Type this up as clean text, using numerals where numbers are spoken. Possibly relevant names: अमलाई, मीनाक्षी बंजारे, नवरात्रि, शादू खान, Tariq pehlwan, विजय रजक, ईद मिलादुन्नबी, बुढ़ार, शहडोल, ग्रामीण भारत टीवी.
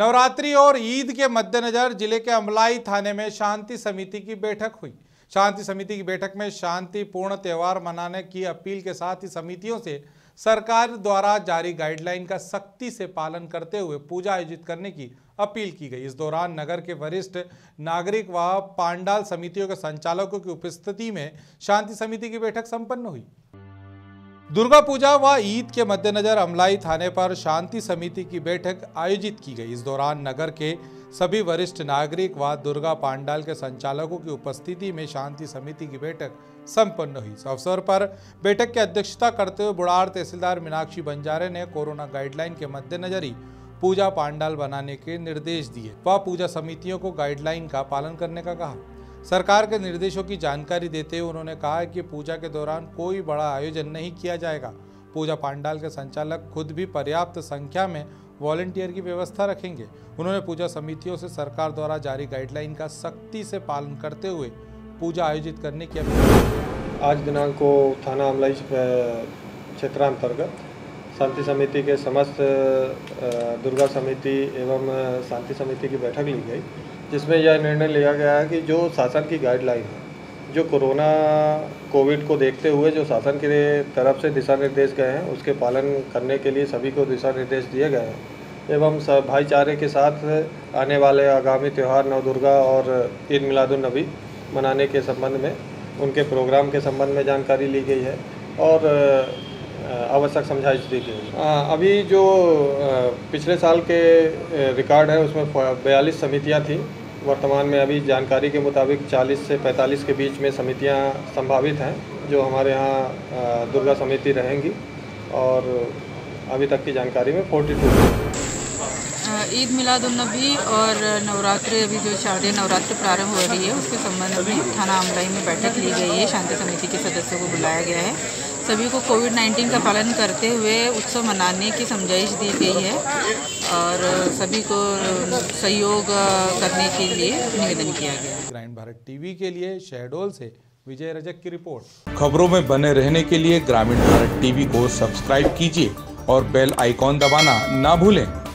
नवरात्रि और ईद के मद्देनजर जिले के अमलाई थाने में शांति समिति की बैठक हुई। शांति समिति की बैठक में शांतिपूर्ण त्यौहार मनाने की अपील के साथ ही समितियों से सरकार द्वारा जारी गाइडलाइन का सख्ती से पालन करते हुए पूजा आयोजित करने की अपील की गई। इस दौरान नगर के वरिष्ठ नागरिक व पांडाल समितियों के संचालकों की उपस्थिति में शांति समिति की बैठक संपन्न हुई। दुर्गा पूजा व ईद के मद्देनजर अमलाई थाने पर शांति समिति की बैठक आयोजित की गई। इस दौरान नगर के सभी वरिष्ठ नागरिक व दुर्गा पांडाल के संचालकों की उपस्थिति में शांति समिति की बैठक संपन्न हुई। इस अवसर पर बैठक की अध्यक्षता करते हुए बुढ़ार तहसीलदार मीनाक्षी बंजारे ने कोरोना गाइडलाइन के मद्देनजर ही पूजा पांडाल बनाने के निर्देश दिए व पूजा समितियों को गाइडलाइन का पालन करने का कहा। सरकार के निर्देशों की जानकारी देते हुए उन्होंने कहा कि पूजा के दौरान कोई बड़ा आयोजन नहीं किया जाएगा। पूजा पंडाल के संचालक खुद भी पर्याप्त संख्या में वॉलंटियर की व्यवस्था रखेंगे। उन्होंने पूजा समितियों से सरकार द्वारा जारी गाइडलाइन का सख्ती से पालन करते हुए पूजा आयोजित करने की अपील की। आज दिनांक को थाना अमलाई क्षेत्रांतर्गत शांति समिति के समस्त दुर्गा समिति एवं शांति समिति की बैठक ली गई, जिसमें यह निर्णय लिया गया है कि जो शासन की गाइडलाइन है, जो कोविड को देखते हुए जो शासन की तरफ से दिशा निर्देश गए हैं, उसके पालन करने के लिए सभी को दिशा निर्देश दिए गए हैं एवं भाईचारे के साथ आने वाले आगामी त्यौहार नवदुर्गा और ईद मिलादुन्नबी मनाने के संबंध में उनके प्रोग्राम के संबंध में जानकारी ली गई है और आवश्यक समझाइश दी गई। अभी जो पिछले साल के रिकॉर्ड है उसमें 42 समितियां थी। वर्तमान में अभी जानकारी के मुताबिक 40 से 45 के बीच में समितियां संभावित हैं जो हमारे यहाँ दुर्गा समिति रहेंगी और अभी तक की जानकारी में 42। ईद मिलादुन्नबी और नवरात्रि, अभी जो शारदीय नवरात्रि प्रारंभ हो रही है उसके संबंध में थाना अमलाई में बैठक ली गई है। शांति समिति के सदस्यों को बुलाया गया है। सभी को कोविड-19 का पालन करते हुए उत्सव मनाने की समझाइश दी गई है और सभी को सहयोग करने के लिए निवेदन किया गया है। ग्रामीण भारत टीवी के लिए शहडोल से विजय रजक की रिपोर्ट। खबरों में बने रहने के लिए ग्रामीण भारत टीवी को सब्सक्राइब कीजिए और बेल आइकॉन दबाना ना भूलें।